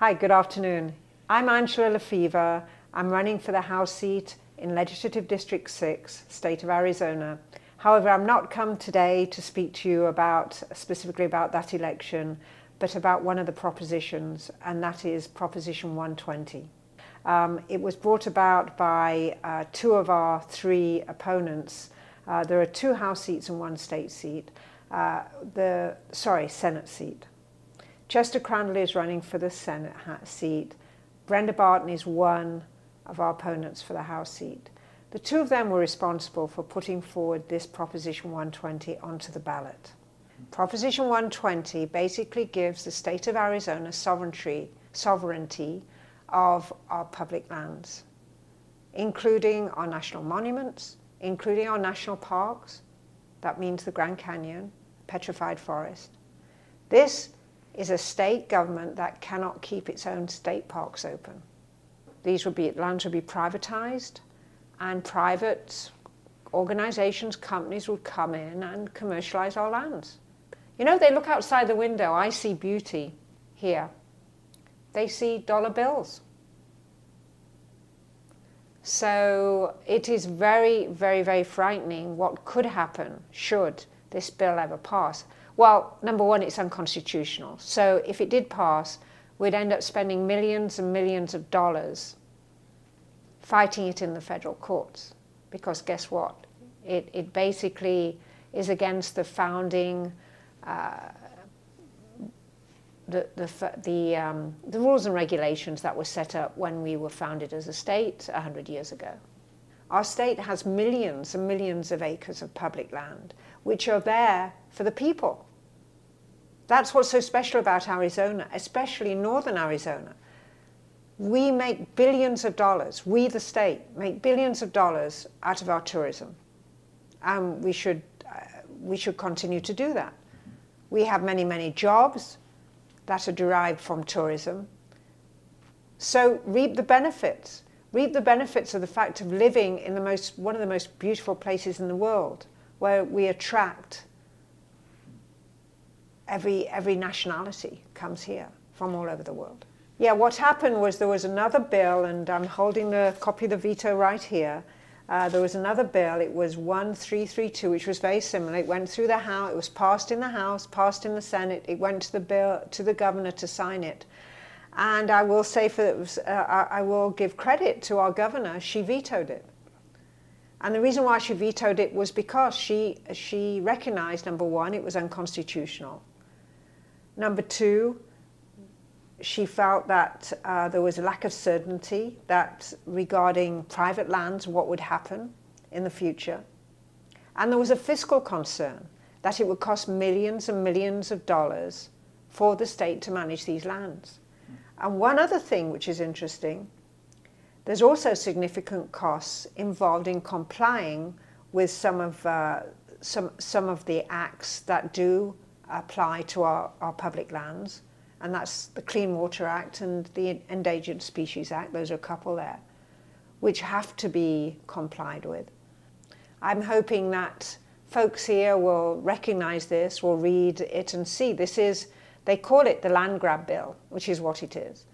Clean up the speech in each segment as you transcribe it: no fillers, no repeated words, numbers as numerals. Hi, good afternoon. I'm Angela LeFevre. I'm running for the House seat in Legislative District 6, state of Arizona. However, I'm not come today to speak to you specifically about that election, but about one of the propositions, and that is Proposition 120. It was brought about by two of our three opponents. There are two House seats and one state seat. Senate seat. Chester Cranley is running for the Senate seat. Brenda Barton is one of our opponents for the House seat. The two of them were responsible for putting forward this Proposition 120 onto the ballot. Proposition 120 basically gives the state of Arizona sovereignty of our public lands, including our national monuments, including our national parks. That means the Grand Canyon, Petrified Forest. This is a state government that cannot keep its own state parks open. These lands would be privatized, and private organizations, companies would come in and commercialize our lands. You know, they look outside the window. I see beauty here. They see dollar bills. So it is very, very, very frightening what could happen should this bill ever pass. Well, number one, it's unconstitutional. So if it did pass, we'd end up spending millions and millions of dollars fighting it in the federal courts, because guess what? It basically is against the founding, the rules and regulations that were set up when we were founded as a state 100 years ago. Our state has millions and millions of acres of public land, which are there for the people. That's what's so special about Arizona, especially northern Arizona. We make billions of dollars, we the state make billions of dollars out of our tourism. And we should continue to do that. We have many, many jobs that are derived from tourism. So reap the benefits of the fact of living in one of the most beautiful places in the world, where we attract every nationality comes here from all over the world. Yeah, what happened was there was another bill, and I'm holding the copy of the veto right here. There was another bill, it was 1332, which was very similar. It went through the House, it was passed in the House, passed in the Senate, it went to the governor to sign it. And I will say, I will give credit to our governor, she vetoed it. And the reason why she vetoed it was because she recognized, number one, it was unconstitutional. Number two, she felt that there was a lack of certainty that regarding private lands, what would happen in the future. And there was a fiscal concern that it would cost millions and millions of dollars for the state to manage these lands. And one other thing which is interesting, there's also significant costs involved in complying with some of the acts that do apply to our public lands. And that's the Clean Water Act and the Endangered Species Act, those are a couple there, which have to be complied with. I'm hoping that folks here will recognise this, will read it and see. They call it the land grab bill, which is what it is.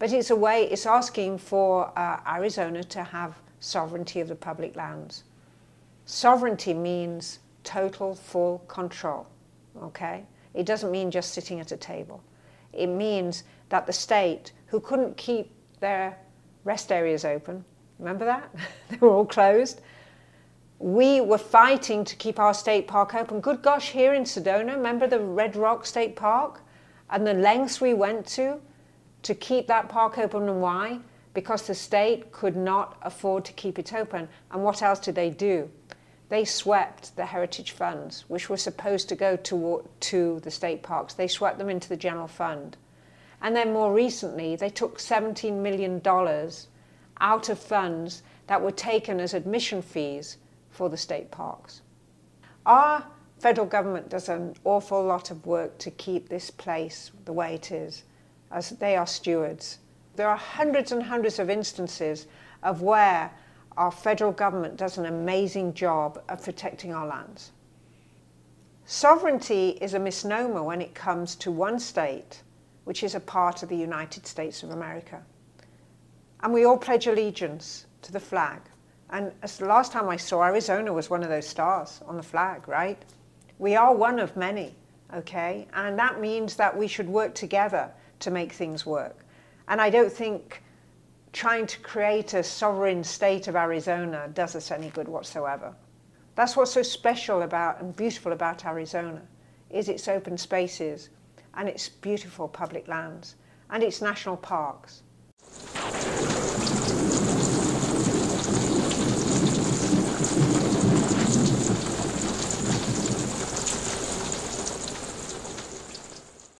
But it's a way, it's asking for Arizona to have sovereignty of the public lands. Sovereignty means total, full control, okay? It doesn't mean just sitting at a table. It means that the state, who couldn't keep their rest areas open, remember that? They were all closed. We were fighting to keep our state park open. Good gosh, here in Sedona, remember the Red Rock State Park? And the lengths we went to keep that park open, and why? Because the state could not afford to keep it open. And what else did they do? They swept the heritage funds, which were supposed to go to the state parks. They swept them into the general fund. And then more recently, they took $17 million out of funds that were taken as admission fees for the state parks. Our federal government does an awful lot of work to keep this place the way it is, as they are stewards. There are hundreds and hundreds of instances of where our federal government does an amazing job of protecting our lands. Sovereignty is a misnomer when it comes to one state which is a part of the United States of America. And we all pledge allegiance to the flag. And as the last time I saw, Arizona was one of those stars on the flag, right? We are one of many, okay? And that means that we should work together to make things work. And I don't think trying to create a sovereign state of Arizona does us any good whatsoever. That's what's so special about and beautiful about Arizona, is its open spaces and its beautiful public lands and its national parks.